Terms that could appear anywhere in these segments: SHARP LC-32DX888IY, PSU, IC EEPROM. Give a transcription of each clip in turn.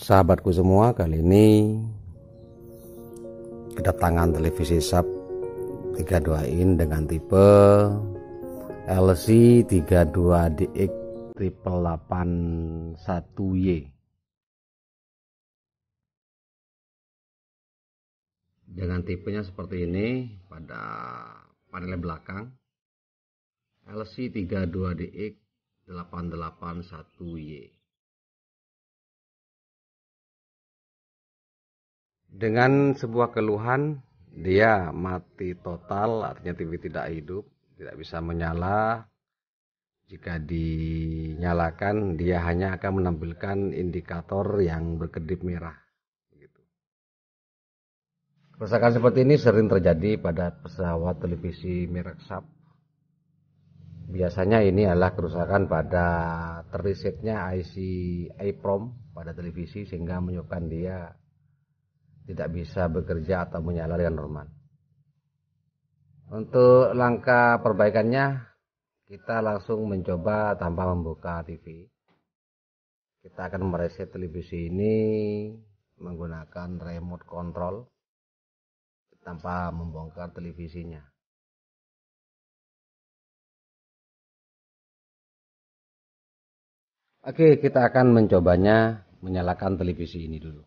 Sahabatku semua, kali ini kedatangan televisi SHARP 32 in dengan tipe LC-32DX888IY dengan tipenya seperti ini. Pada panel belakang LC-32DX888IY dengan sebuah keluhan dia mati total, artinya TV tidak hidup, tidak bisa menyala. Jika dinyalakan dia hanya akan menampilkan indikator yang berkedip merah. Kerusakan seperti ini sering terjadi pada pesawat televisi merek SHARP. Biasanya ini adalah kerusakan pada terresetnya IC EEPROM pada televisi, sehingga menyebabkan dia tidak bisa bekerja atau menyala dengan normal. Untuk langkah perbaikannya, kita langsung mencoba tanpa membuka TV. Kita akan mereset televisi ini menggunakan remote control tanpa membongkar televisinya. Oke, kita akan mencobanya menyalakan televisi ini dulu.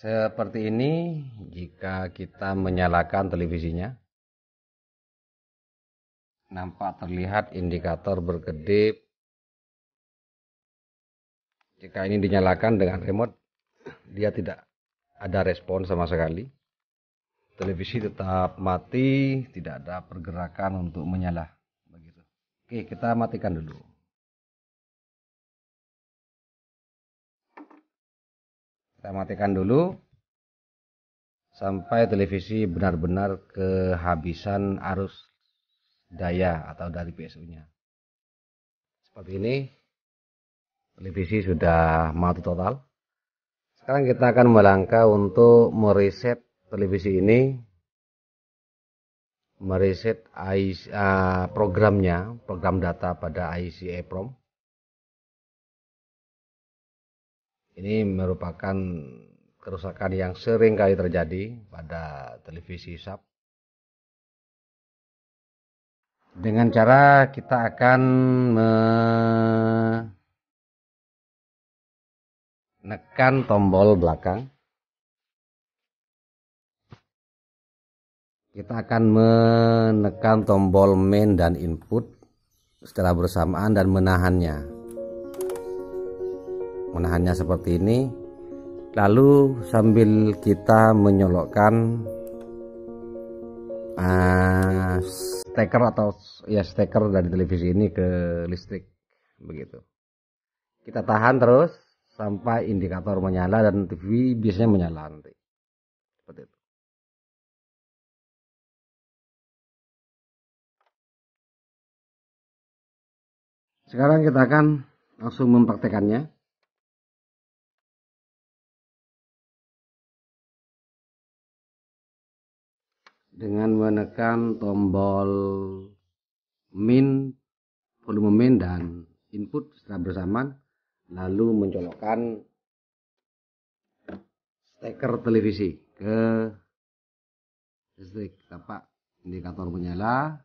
Seperti ini jika kita menyalakan televisinya. Nampak terlihat indikator berkedip. Jika ini dinyalakan dengan remote, dia tidak ada respon sama sekali. Televisi tetap mati, tidak ada pergerakan untuk menyala. Begitu. Oke, kita matikan dulu. Kita matikan dulu sampai televisi benar-benar kehabisan arus daya atau dari PSU-nya. Seperti ini, televisi sudah mati total. Sekarang kita akan melangkah untuk mereset televisi ini, mereset programnya, program data pada IC EEPROM. Ini merupakan kerusakan yang sering kali terjadi pada televisi SHARP. Dengan cara kita akan menekan tombol belakang. Kita akan menekan tombol main dan input secara bersamaan dan menahannya. Menahannya seperti ini, lalu sambil kita menyolokkan steker dari televisi ini ke listrik. Begitu, kita tahan terus sampai indikator menyala dan TV biasanya menyala nanti. Seperti itu. Sekarang kita akan langsung mempraktekannya. Dengan menekan tombol min, volume min dan input secara bersamaan, lalu mencolokkan steker televisi ke listrik. Tampak indikator menyala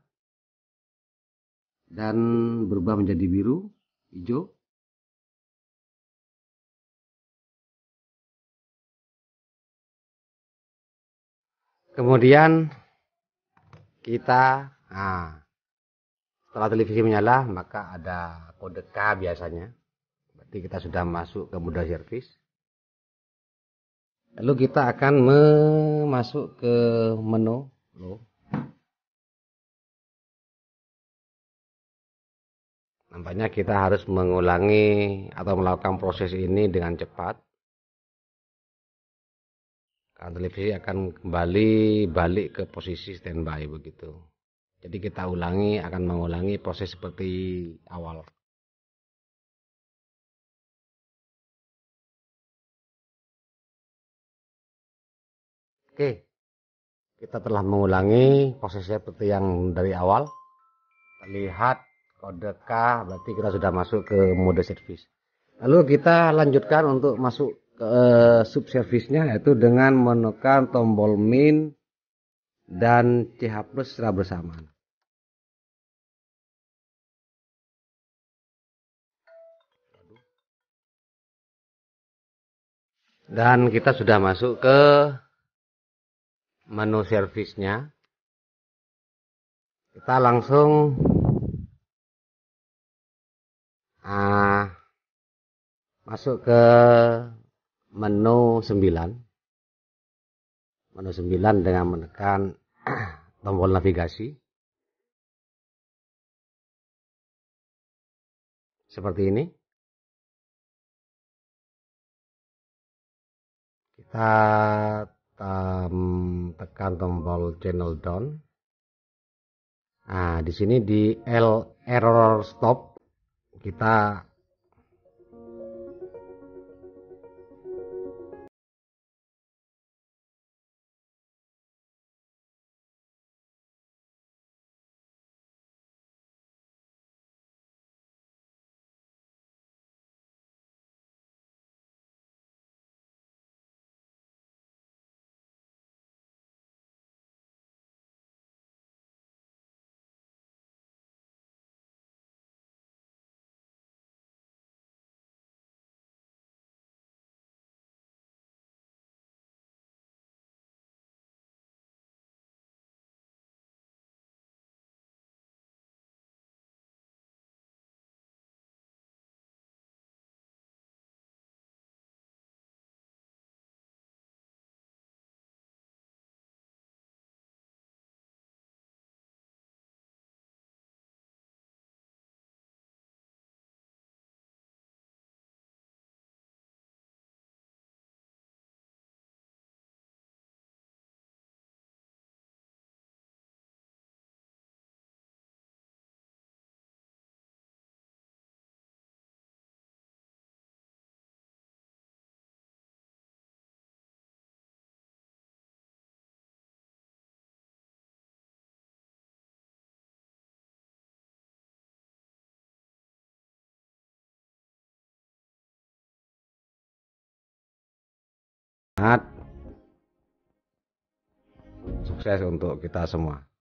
dan berubah menjadi biru, hijau. Kemudian kita setelah televisi menyala maka ada kode K biasanya, berarti kita sudah masuk ke mode servis. Lalu kita akan masuk ke menu low. Nampaknya kita harus mengulangi atau melakukan proses ini dengan cepat karena televisi akan kembali balik ke posisi standby. Begitu, jadi kita akan mengulangi proses seperti awal. Oke, Kita telah mengulangi prosesnya seperti yang dari awal. Lihat kode K, berarti kita sudah masuk ke mode service. Lalu kita lanjutkan untuk masuk ke subservisnya, yaitu dengan menekan tombol min dan CH+ secara bersamaan. Dan kita sudah masuk ke menu servisnya. Kita langsung masuk ke menu 9. Menu 9 dengan menekan tombol navigasi. Seperti ini. Kita tekan tombol channel down. Nah, di sini di L error stop kita sukses untuk kita semua.